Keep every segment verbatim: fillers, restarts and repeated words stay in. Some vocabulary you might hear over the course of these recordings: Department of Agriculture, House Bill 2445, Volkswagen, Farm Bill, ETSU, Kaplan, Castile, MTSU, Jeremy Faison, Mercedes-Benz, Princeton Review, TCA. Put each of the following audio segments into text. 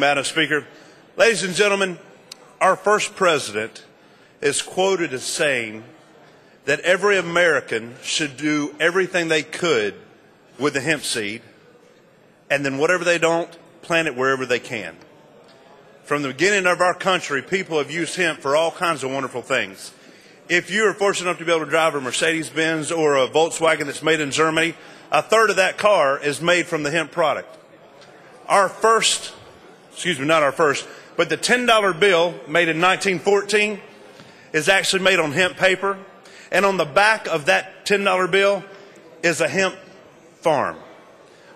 Madam Speaker, ladies and gentlemen, our first president is quoted as saying that every American should do everything they could with the hemp seed, and then whatever they don't, plant it wherever they can. From the beginning of our country, people have used hemp for all kinds of wonderful things. If you are fortunate enough to be able to drive a Mercedes-Benz or a Volkswagen that's made in Germany, a third of that car is made from the hemp product. Our first, excuse me, not our first, but the ten dollar bill made in nineteen fourteen is actually made on hemp paper, and on the back of that ten dollar bill is a hemp farm.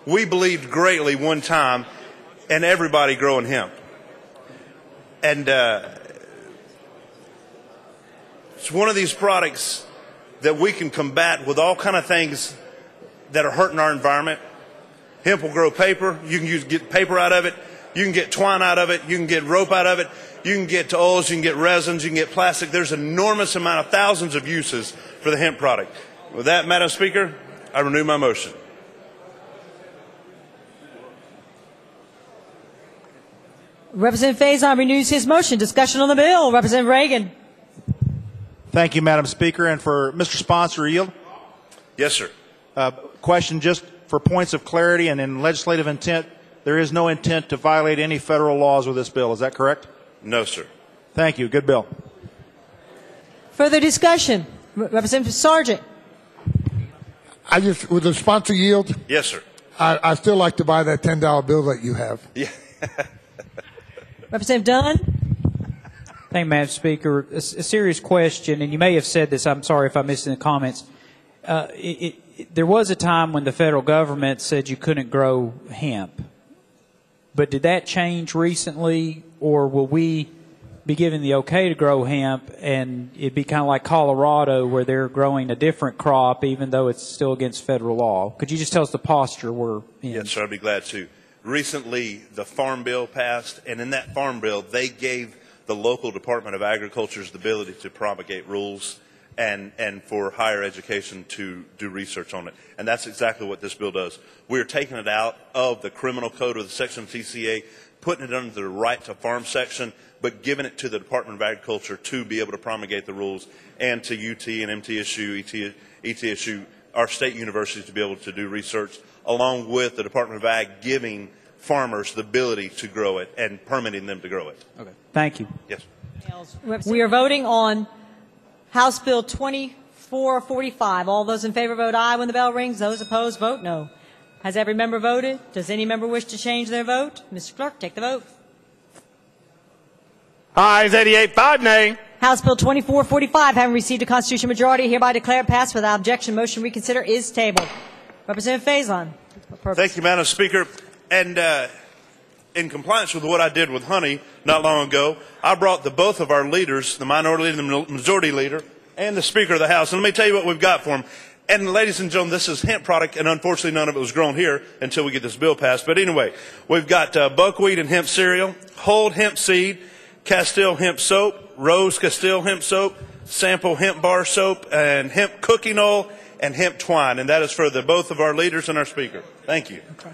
We believed greatly one time in everybody growing hemp. And uh, it's one of these products that we can combat with all kind of things that are hurting our environment. Hemp will grow paper. You can use, get paper out of it. You can get twine out of it. You can get rope out of it. You can get oils. You can get resins. You can get plastic. There's an enormous amount of thousands of uses for the hemp product. With that, Madam Speaker, I renew my motion. Representative Faison renews his motion. Discussion on the bill. Representative Reagan. Thank you, Madam Speaker. And for Mister Sponsor, yield. Yes, sir. Uh, question just for points of clarity and in legislative intent. There is no intent to violate any federal laws with this bill. Is that correct? No, sir. Thank you. Good bill. Further discussion. Representative Sargent. I just, would the sponsor yield? Yes, sir. I, I still like to buy that ten dollar bill that you have. Yeah. Representative Dunn. Thank you, Madam Speaker. A, a serious question, and you may have said this. I'm sorry if I missed in the comments. Uh, it, it, there was a time when the federal government said you couldn't grow hemp. But did that change recently, or will we be given the okay to grow hemp, and it'd be kind of like Colorado where they're growing a different crop even though it's still against federal law? Could you just tell us the posture we're in? Yes, sir, I'd be glad to. Recently, the Farm Bill passed, and in that Farm Bill, they gave the local Department of Agriculture's the ability to promulgate rules and, and for higher education to do research on it. And that's exactly what this bill does. We're taking it out of the criminal code of the section of T C A, putting it under the right to farm section, but giving it to the Department of Agriculture to be able to promulgate the rules, and to U T and M T S U, E T, E T S U, our state universities to be able to do research, along with the Department of Ag giving farmers the ability to grow it and permitting them to grow it. Okay. Thank you. Yes. We are voting on House Bill twenty-four forty-five. All those in favor vote aye when the bell rings. Those opposed vote no. Has every member voted? Does any member wish to change their vote? Mister Clerk, take the vote. Ayes eighty-eight, five nay. House Bill twenty-four forty-five, having received a constitutional majority, hereby declared passed without objection. Motion reconsider is tabled. Representative Faison. Thank you, Madam Speaker. And uh, in compliance with what I did with honey not long ago, I brought the both of our leaders, the minority leader and the majority leader, and the Speaker of the House. And let me tell you what we've got for them. And ladies and gentlemen, this is hemp product, and unfortunately none of it was grown here until we get this bill passed. But anyway, we've got uh, buckwheat and hemp cereal, Hold hemp seed, Castile hemp soap, Rose Castile hemp soap, Sample hemp bar soap, and hemp cooking oil, and hemp twine. And that is for the both of our leaders and our Speaker. Thank you. Okay.